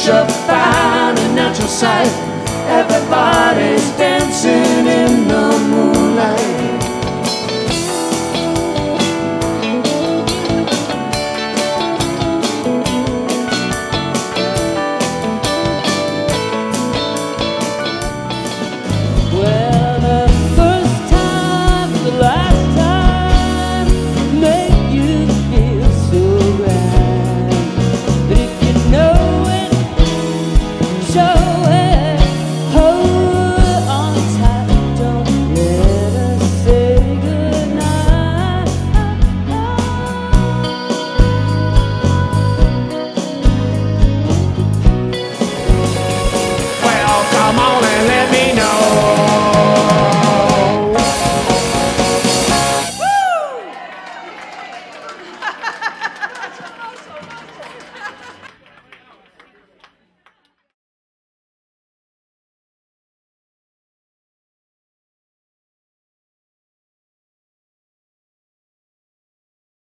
such a fine and natural sight. Everybody's dancing.